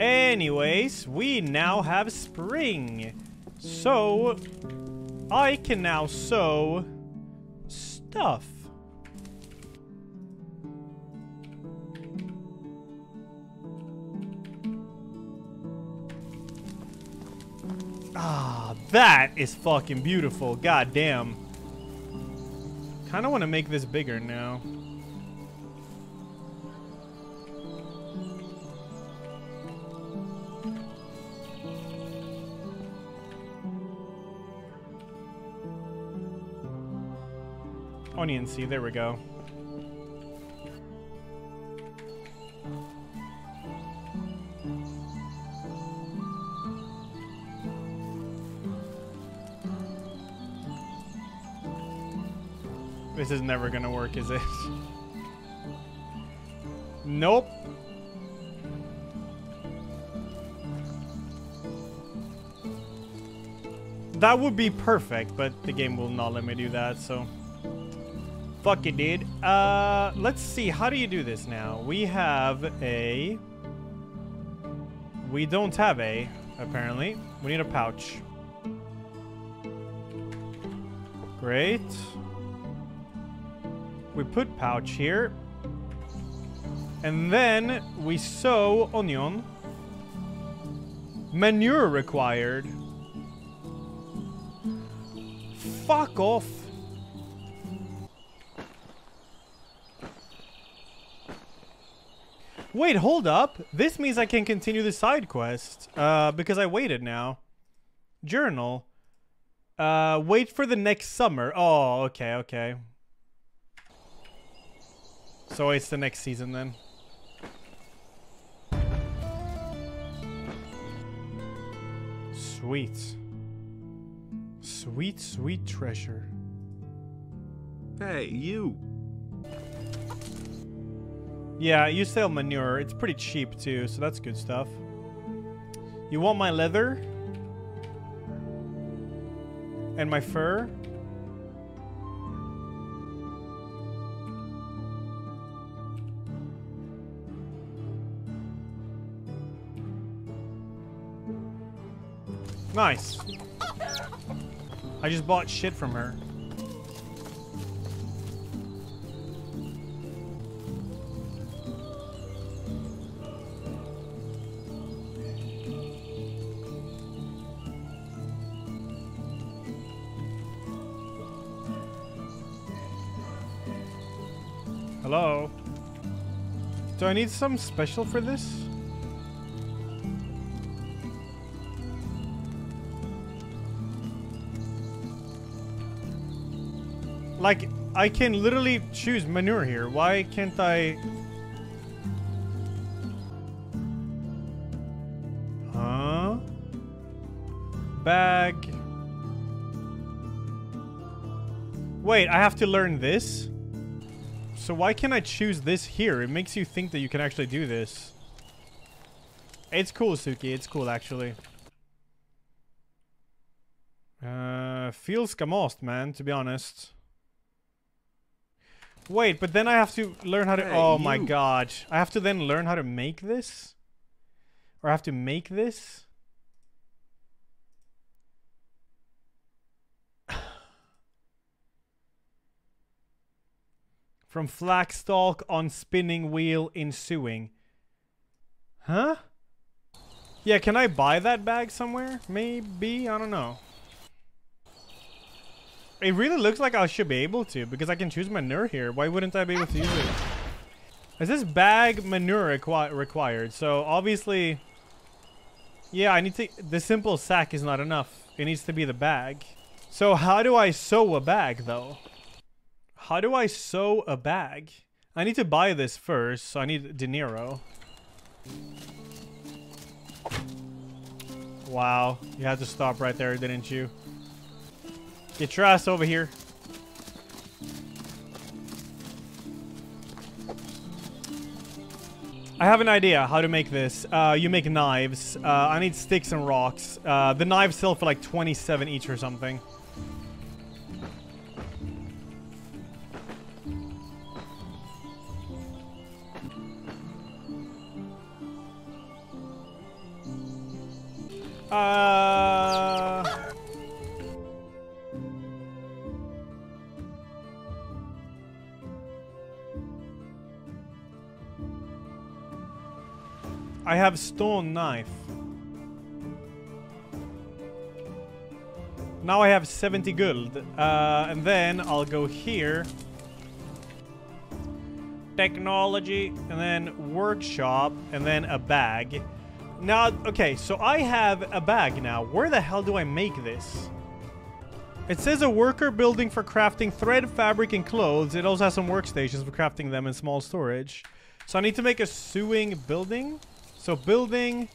Anyways, we now have spring. So, I can now sow stuff. Ah, that is fucking beautiful. God damn. Kind of want to make this bigger now. Onion seed, there we go. This is never gonna work, is it? Nope. That would be perfect, but the game will not let me do that, so. Fuck it, dude. Let's see. How do you do this now? We have a... We don't have a, apparently. We need a pouch. Great. We put pouch here. And then we sow onion. Manure required. Fuck off. Wait, hold up. This means I can continue the side quest. Because I waited now. Journal. Wait for the next summer. Oh, okay, okay. So it's the next season then. Sweet. Sweet, sweet treasure. Hey, you. Yeah, you sell manure. It's pretty cheap too, so that's good stuff. You want my leather? And my fur? Nice. I just bought shit from her. Hello? Do I need something special for this? Like, I can literally choose manure here. Why can't I? Huh? Bag. Wait, I have to learn this? So why can't I choose this here? It makes you think that you can actually do this. It's cool, Suki. It's cool, actually. Feels kamost, man, to be honest. Wait, but then I have to learn how to... Oh my god. I have to then learn how to make this? Or I have to make this? From flax stalk on spinning wheel in sewing. Huh? Yeah, can I buy that bag somewhere? Maybe? I don't know. It really looks like I should be able to, because I can choose manure here. Why wouldn't I be able to use it? Is this bag manure required? So, obviously... Yeah, I need to... The simple sack is not enough. It needs to be the bag. So, how do I sew a bag, though? How do I sew a bag? I need to buy this first, so I need dinero. Wow. You had to stop right there, didn't you? Get your ass over here. I have an idea how to make this. You make knives. I need sticks and rocks. The knives sell for like 27 each or something. I have stone knife. Now I have 70 gold. And then I'll go here. Technology, and then workshop, and then a bag. Now, okay, so I have a bag now. Where the hell do I make this? It says a worker building for crafting thread, fabric, and clothes. It also has some workstations for crafting them and small storage. So I need to make a sewing building. So building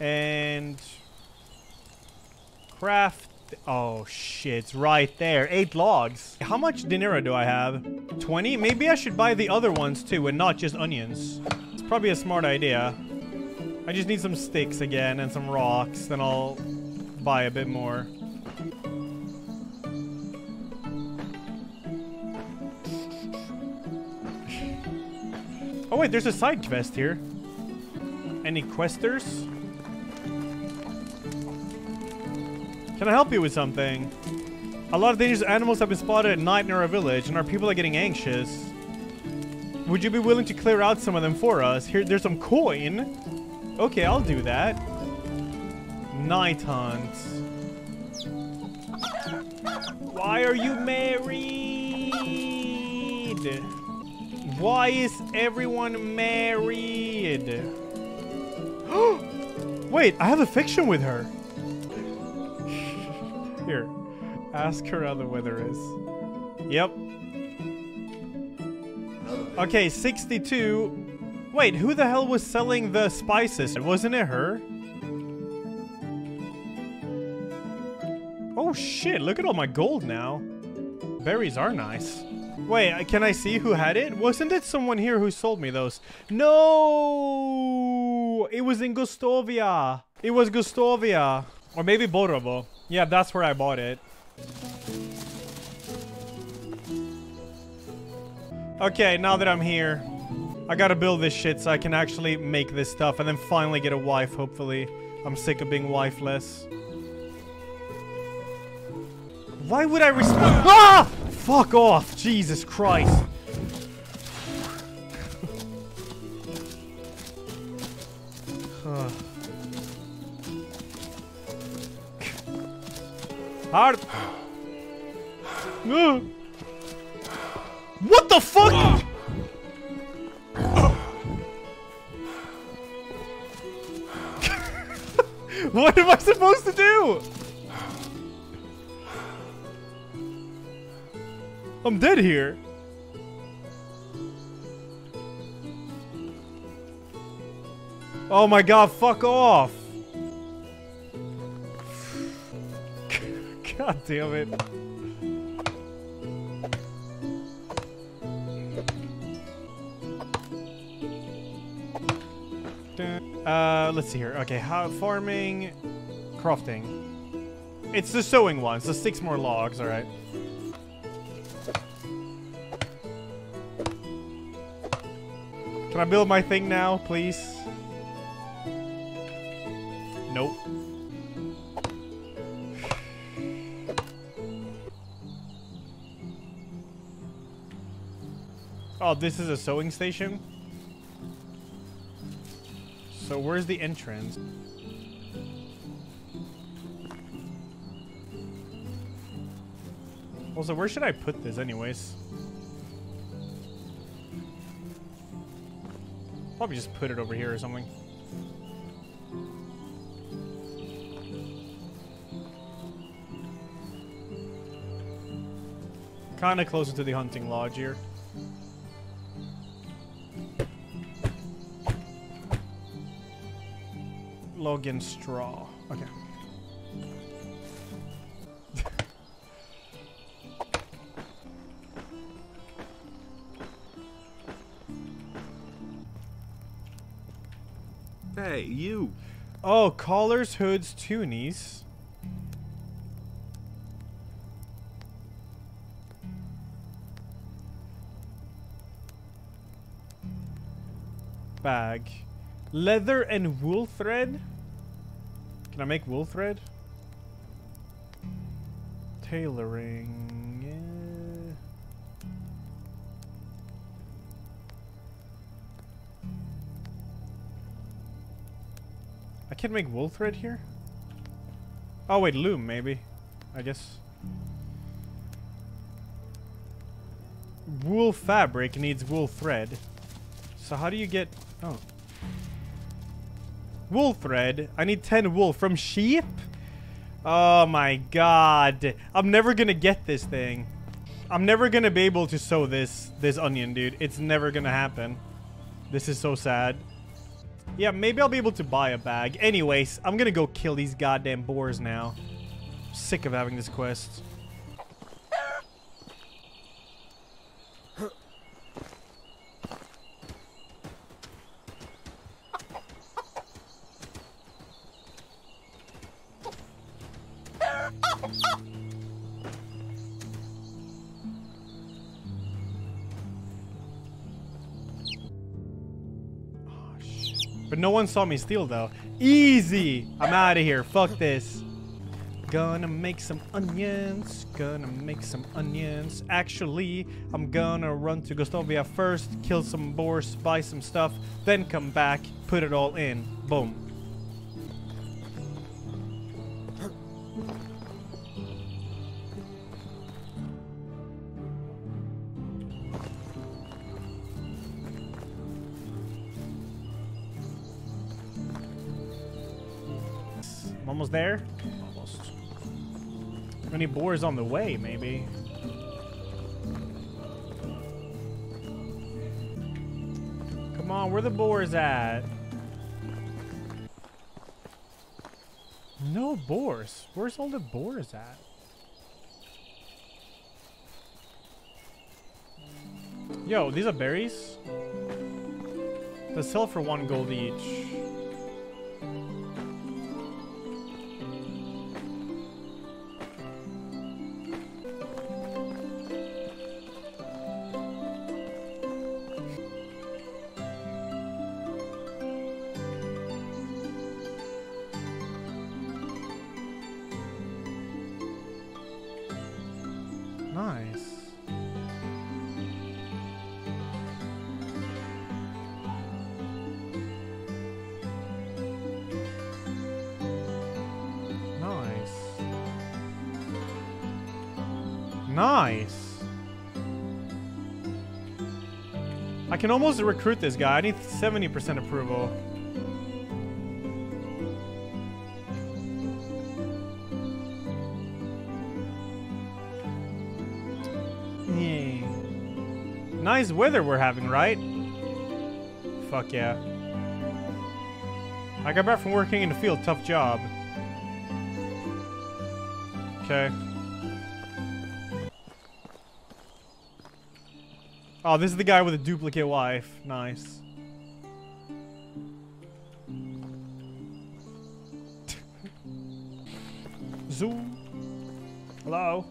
and craft. Oh shit, it's right there. 8 logs. How much dinero do I have? 20? Maybe I should buy the other ones too and not just onions. It's probably a smart idea. I just need some sticks again and some rocks, then I'll buy a bit more. Oh wait, there's a side quest here. Any questers? Can I help you with something? A lot of dangerous animals have been spotted at night near our village, and our people are getting anxious. Would you be willing to clear out some of them for us? Here, there's some coin. Okay, I'll do that. Night hunt. Why are you married? Why is everyone married? Wait, I have a fiction with her. Here, ask her how the weather is. Yep. Okay, 62. Wait, who the hell was selling the spices? Wasn't it her? Oh shit, look at all my gold now. Berries are nice. Wait, can I see who had it? Wasn't it someone here who sold me those? No! It was in Gostovia. It was Gustovia. Or maybe Borovo. Yeah, that's where I bought it. Okay, now that I'm here, I gotta build this shit so I can actually make this stuff and then finally get a wife, hopefully. I'm sick of being wifeless. Why would I respond? Ah! Fuck off! Jesus Christ! Hard. What the fuck? What am I supposed to do? I'm dead here. Oh my god, fuck off. God damn it. Let's see here. Okay, how farming, crafting. It's the sewing one, so 6 more logs, all right. Can I build my thing now, please? Nope. Oh, this is a sewing station? So where's the entrance? Also, where should I put this anyways? Probably just put it over here or something. Kinda closer to the hunting lodge here. Logan straw. Okay. Hey, you. Oh, collars, hoods, toonies. Bag. Leather and wool thread? Can I make wool thread? Tailoring. Yeah. I can't make wool thread here? Oh wait, loom maybe. I guess. Wool fabric needs wool thread. So how do you get... Oh. Wool thread? I need 10 wool from sheep? Oh my god. I'm never gonna get this thing. I'm never gonna be able to sew this onion, dude. It's never gonna happen. This is so sad. Yeah, maybe I'll be able to buy a bag. Anyways, I'm gonna go kill these goddamn boars now. I'm sick of having this quest. No one saw me steal though. Easy! I'm out of here. Fuck this. Gonna make some onions. Gonna make some onions. Actually, I'm gonna run to Gostovia first, kill some boars, buy some stuff, then come back, put it all in. Boom. Almost there? Almost. Any boars on the way, maybe? Come on, where the boars at? No boars. Where's all the boars at? Yo, these are berries? They sell for 1 gold each. Nice. I can almost recruit this guy. I need 70% approval. Yeah. Nice weather we're having, right? Fuck yeah. I got back from working in the field. Tough job. Okay. Oh, this is the guy with a duplicate wife. Nice. Zoom. Hello.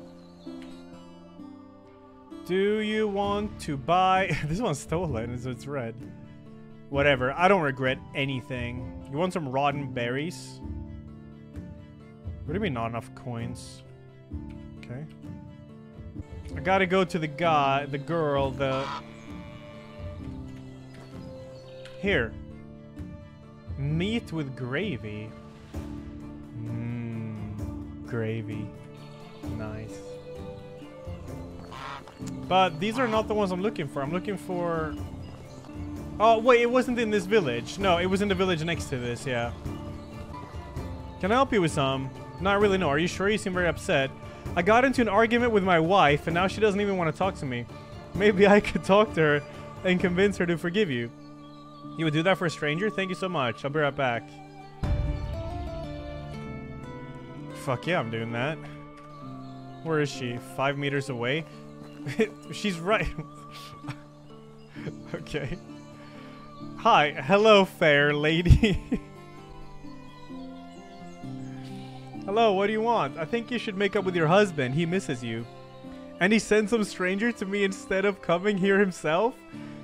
Do you want to buy... This one's stolen, so it's red. Whatever. I don't regret anything. You want some rotten berries? What do you mean not enough coins? Okay. I gotta go to the guy, the girl, the... Here. Meat with gravy. Mmm. Gravy. Nice. But these are not the ones I'm looking for. I'm looking for... Oh, wait, it wasn't in this village. No, it was in the village next to this, yeah. Can I help you with some? Not really, no. Are you sure? You seem very upset. I got into an argument with my wife, and now she doesn't even want to talk to me. Maybe I could talk to her and convince her to forgive you. You would do that for a stranger? Thank you so much. I'll be right back. Fuck yeah, I'm doing that. Where is she? 5 meters away? She's right. Okay. Hi. Hello, fair lady. Hello, what do you want? I think you should make up with your husband. He misses you. And he sent some stranger to me instead of coming here himself?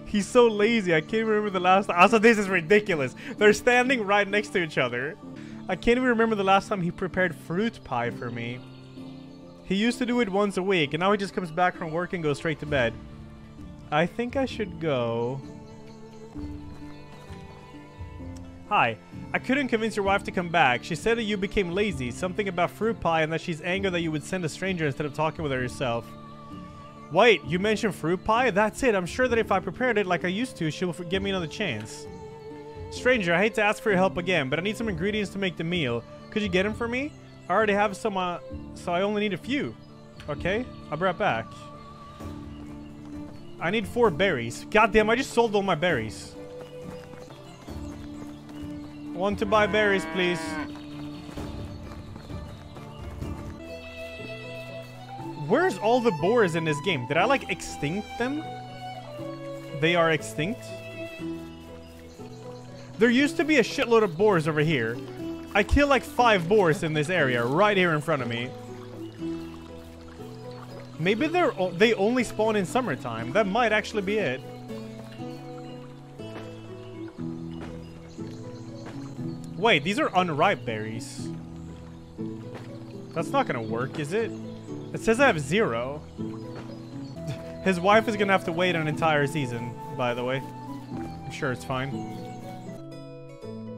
He's so lazy. I can't remember the last time. Also, this is ridiculous. They're standing right next to each other. I can't even remember the last time he prepared fruit pie for me. He used to do it once a week, and now he just comes back from work and goes straight to bed. I think I should go... Hi. I couldn't convince your wife to come back. She said that you became lazy, something about fruit pie, and that she's angry that you would send a stranger instead of talking with her yourself. Wait, you mentioned fruit pie? That's it. I'm sure that if I prepared it like I used to, she will give me another chance. Stranger, I hate to ask for your help again, but I need some ingredients to make the meal. Could you get them for me? I already have some, so I only need a few. Okay, I'll be right back. I need 4 berries. Goddamn, I just sold all my berries. Want to buy berries, please. Where's all the boars in this game? Did I, like, extinct them? They are extinct? There used to be a shitload of boars over here. I killed, like, 5 boars in this area, right here in front of me. Maybe they only spawn in summertime. That might actually be it. Wait, these are unripe berries. That's not gonna work, is it? It says I have 0. His wife is gonna have to wait an entire season, by the way. I'm sure it's fine.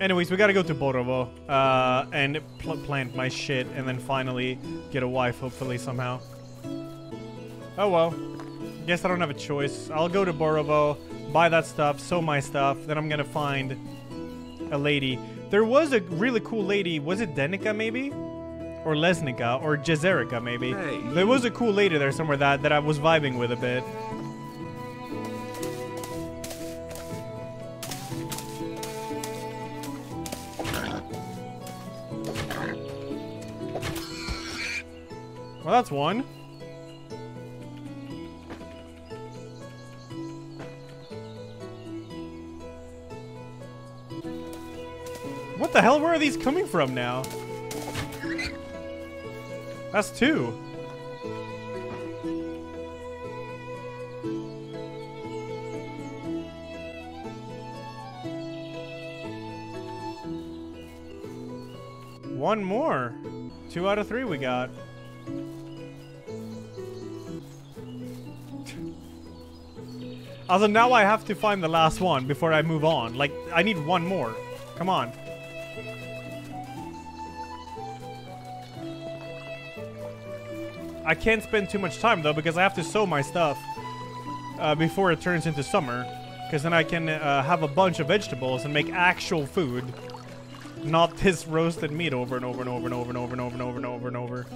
Anyways, we gotta go to Borovo and plant my shit and then finally get a wife, hopefully, somehow. Oh well. Guess I don't have a choice. I'll go to Borovo, buy that stuff, sew my stuff, then I'm gonna find a lady. There was a really cool lady. Was it Denica, maybe? Or Lesnica? Or Jezerica, maybe? Hey. There was a cool lady there somewhere that I was vibing with a bit. Well, that's one. What the hell? Where are these coming from now? That's 2. One more. 2 out of 3 we got. Also now I have to find the last one before I move on. Like, I need one more. Come on. I can't spend too much time, though, because I have to sow my stuff before it turns into summer. Because then I can have a bunch of vegetables and make actual food. Not this roasted meat over and over and over and over and over and over and over and over and over.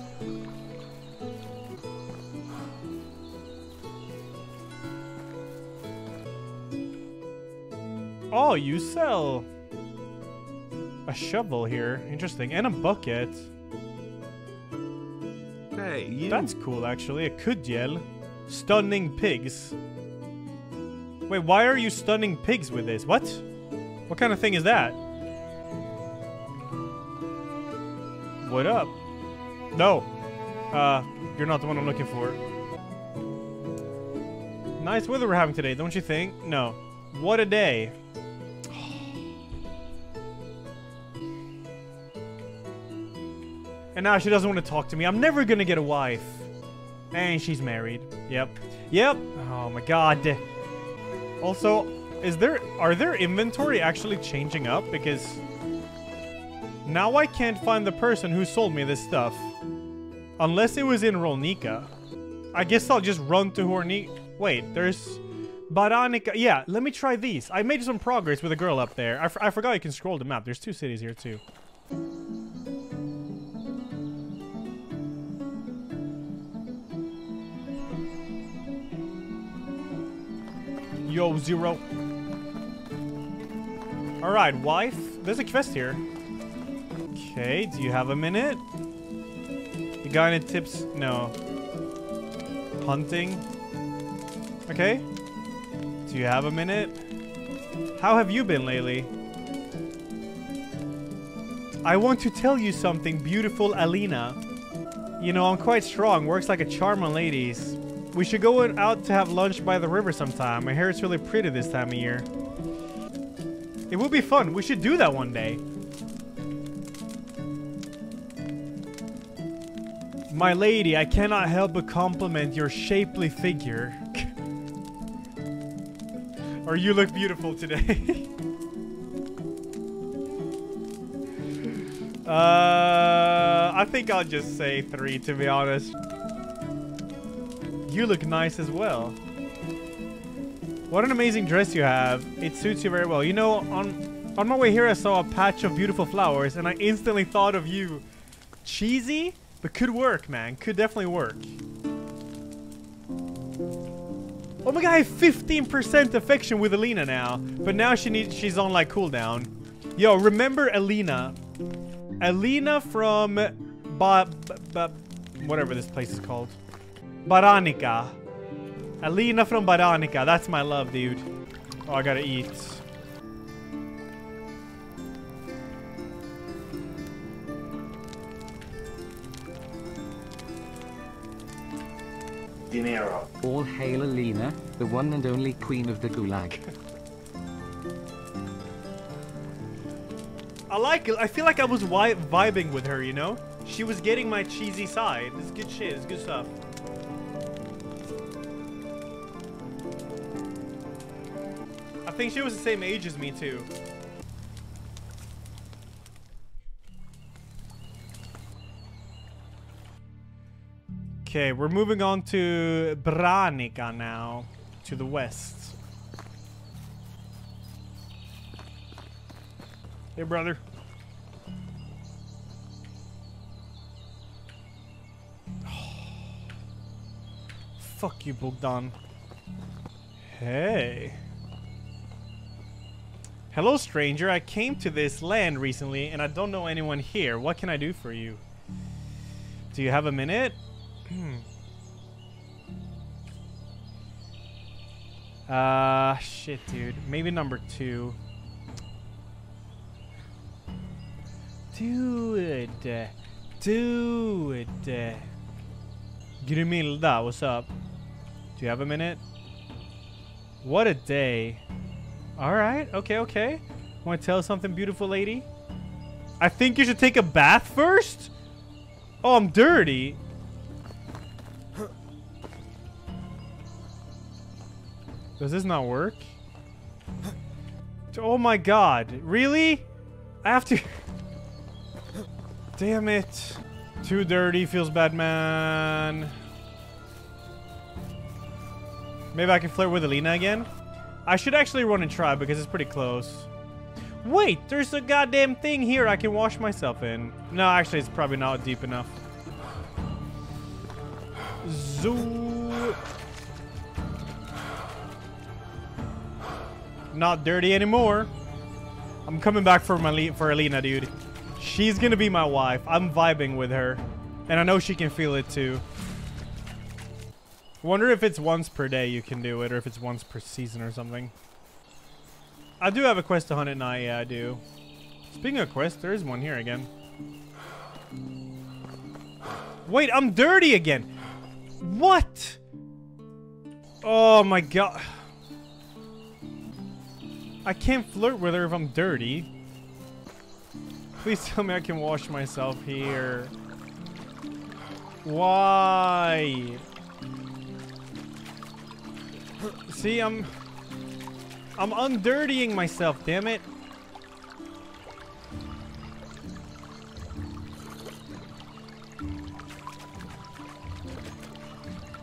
Oh, you sell a shovel here. Interesting. And a bucket. You. That's cool, actually. A kudyel. Stunning pigs. Wait, why are you stunning pigs with this? What? What kind of thing is that? What up? No. You're not the one I'm looking for. Nice weather we're having today, don't you think? No. What a day. And now she doesn't want to talk to me. I'm never gonna get a wife. And she's married. Yep. Yep. Oh my god. Also, are their inventory actually changing up? Because now I can't find the person who sold me this stuff. Unless it was in Rolnica. I guess I'll just run to Hornika. Wait, there's Baranica. Yeah, let me try these. I made some progress with a girl up there. I forgot you can scroll the map. There's 2 cities here too. Yo, 0. Alright, wife. There's a quest here. Okay, do you have a minute? You got any tips? No. Hunting. Okay. Do you have a minute? How have you been lately? I want to tell you something, beautiful Alina. You know, I'm quite strong. Works like a charm on ladies. We should go out to have lunch by the river sometime. My hair is really pretty this time of year. It would be fun. We should do that one day. My lady, I cannot help but compliment your shapely figure. Or you look beautiful today. I think I'll just say 3, to be honest. You look nice as well. What an amazing dress you have. It suits you very well. You know, on my way here I saw a patch of beautiful flowers and I instantly thought of you. Cheesy, but could work, man. Could definitely work. Oh my god, I have 15% affection with Alina now. But now she's on like cooldown. Yo, remember Alina. Alina from whatever this place is called. Baranica. Alina from Baranica. That's my love, dude. Oh, I gotta eat. Dinero. All hail Alina, the one and only queen of the gulag. I feel like I was vibing with her, you know? She was getting my cheesy side. It's good shit. It's good stuff. I think she was the same age as me, too. Okay, we're moving on to Branica now, to the west. Hey, brother. Fuck you, Bogdan. Hey. Hello, stranger. I came to this land recently, and I don't know anyone here. What can I do for you? Do you have a minute? Shit, dude. Maybe number 2. Dude. Dude. Grimilda, what's up? Do you have a minute? What a day. Alright, okay. Want to tell something, beautiful lady? I think you should take a bath first? Oh, I'm dirty. Does this not work? Oh my god. Really? I have to... Damn it. Too dirty. Feels bad, man. Maybe I can flirt with Alina again? I should actually run and try because it's pretty close. Wait, there's a goddamn thing here I can wash myself in. No, actually, it's probably not deep enough. Zoo... Not dirty anymore. I'm coming back for Alina, dude. She's gonna be my wife. I'm vibing with her. And I know she can feel it too. Wonder if it's once per day you can do it, or if it's once per season or something. I do have a quest to hunt at night, yeah I do. Speaking of quests, there is one here again. Wait, I'm dirty again! What? Oh my god. I can't flirt with her if I'm dirty. Please tell me I can wash myself here. Why? See, I'm undirtying myself, damn it.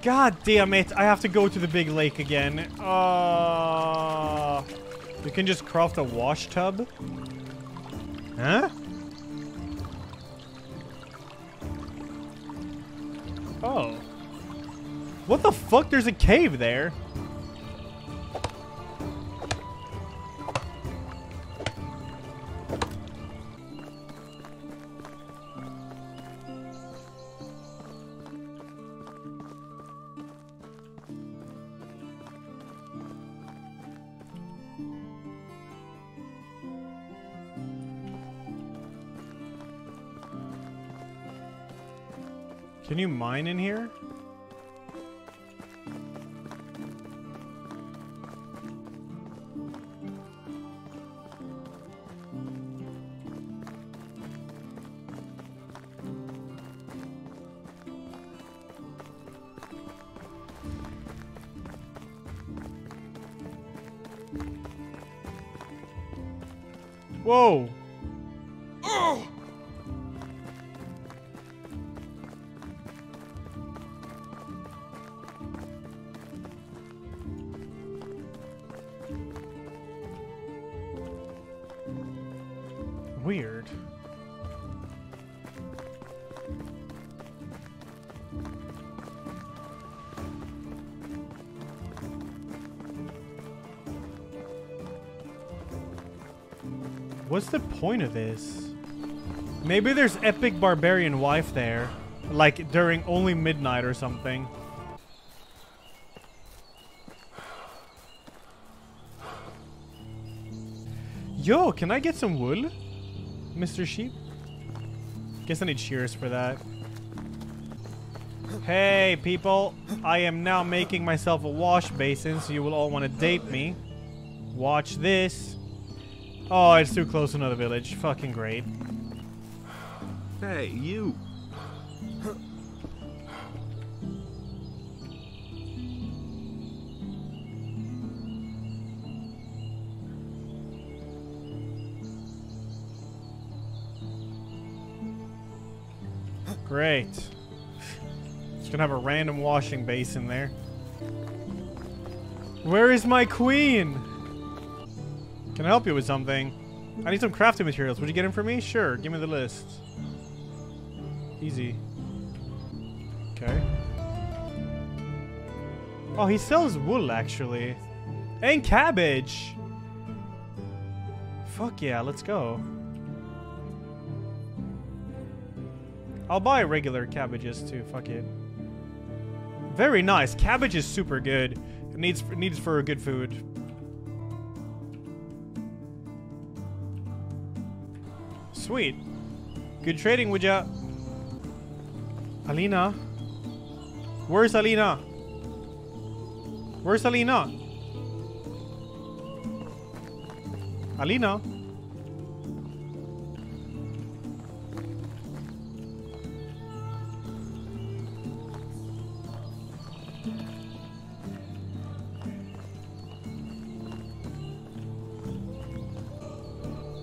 God damn it, I have to go to the big lake again. You can just craft a wash tub? Huh? Oh. What the fuck? There's a cave there. Can you mine in here? Whoa! Oh! Weird. What's the point of this? Maybe there's epic barbarian wife there, like during only midnight or something. Yo, can I get some wool, Mr. Sheep? Guess I need shears for that. Hey people, I am now making myself a wash basin, so you will all want to date me. Watch this. Oh, it's too close to another village. Fucking great. Hey, you. Great. Just gonna have a random washing basin there. Where is my queen? Can I help you with something? I need some crafting materials. Would you get them for me? Sure. Give me the list. Easy. Okay. Oh, he sells wool, actually. And cabbage! Fuck yeah, let's go. I'll buy regular cabbages, too. Fuck it. Very nice. Cabbage is super good. It needs for good food. Sweet. Good trading, would ya? Alina? Where's Alina? Where's Alina? Alina?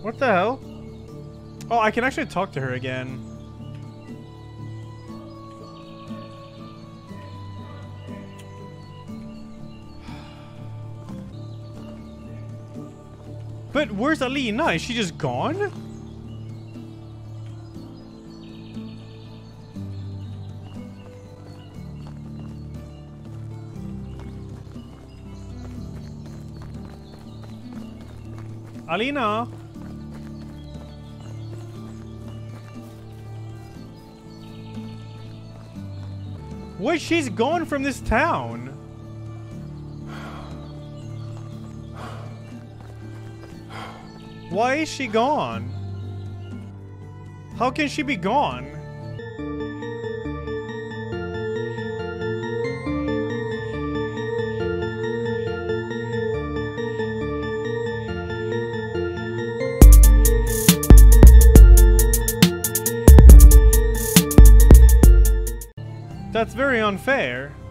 What the hell? Oh, I can actually talk to her again. But where's Alina? Is she just gone? Alina? What? She's gone from this town. Why is she gone? How can she be gone? That's very unfair.